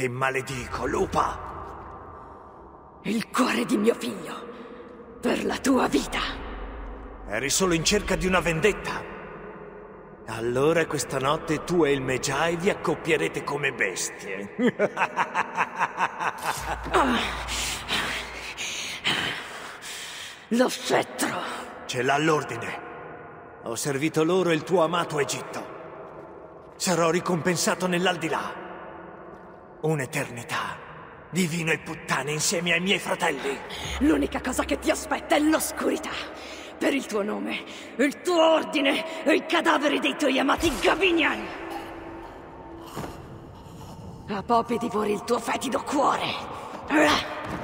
Ti maledico, lupa! Il cuore di mio figlio, per la tua vita! Eri solo in cerca di una vendetta! Allora questa notte tu e il Mejai vi accoppierete come bestie. Lo scettro! Ce l'ha l'ordine. Ho servito loro il tuo amato Egitto. Sarò ricompensato nell'aldilà. Un'eternità di vino e puttane insieme ai miei fratelli. L'unica cosa che ti aspetta è l'oscurità. Per il tuo nome, il tuo ordine e i cadaveri dei tuoi amati Gaviniani. A Popi divori il tuo fetido cuore.